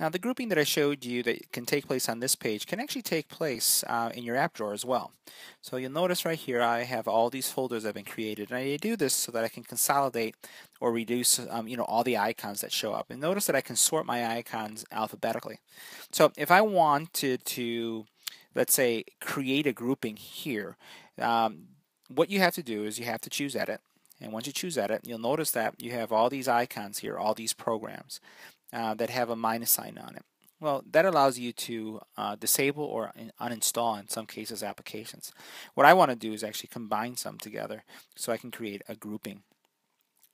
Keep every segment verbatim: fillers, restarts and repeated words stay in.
Now the grouping that I showed you that can take place on this page can actually take place uh, in your app drawer as well. So you'll notice right here I have all these folders that have been created, and I do this so that I can consolidate or reduce um, you know, all the icons that show up. And notice that I can sort my icons alphabetically. So if I wanted to, let's say, create a grouping here, um, what you have to do is you have to choose edit. And once you choose edit, you'll notice that you have all these icons here, all these programs uh, that have a minus sign on it. Well, that allows you to uh, disable or uninstall, in some cases, applications. What I want to do is actually combine some together so I can create a grouping.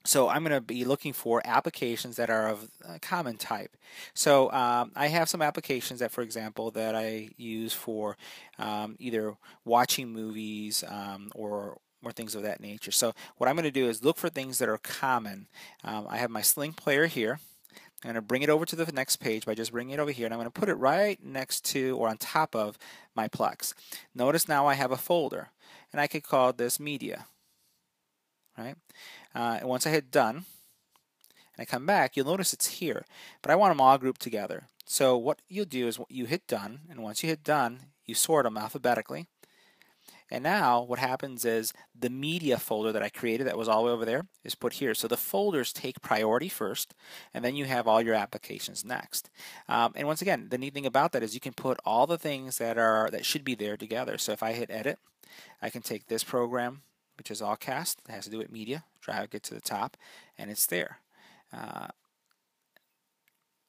So I'm going to be looking for applications that are of a common type. So um, I have some applications that, for example, that I use for um, either watching movies um, or or things of that nature. So what I'm going to do is look for things that are common. Um, I have my Sling Player here. I'm going to bring it over to the next page by just bringing it over here, and I'm going to put it right next to or on top of my Plex. Notice now I have a folder, and I could call this Media. Right? Uh, and once I hit Done, and I come back, you'll notice it's here. But I want them all grouped together. So what you'll do is you hit Done, and once you hit Done, you sort them alphabetically. And now what happens is the media folder that I created that was all the way over there is put here. So the folders take priority first, and then you have all your applications next. Um, and once again, the neat thing about that is you can put all the things that are that should be there together. So if I hit edit, I can take this program, which is AllCast, that has to do with media, drag it to the top, and it's there. Uh,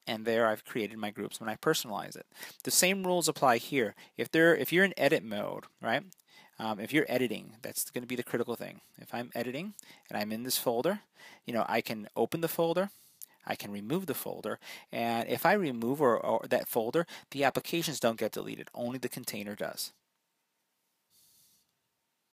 and there I've created my groups when I personalize it. The same rules apply here. If they're, if you're in edit mode, right? Um, if you're editing, that's going to be the critical thing. If I'm editing and I'm in this folder, you know, I can open the folder, I can remove the folder, and if I remove or, or that folder, the applications don't get deleted, only the container does.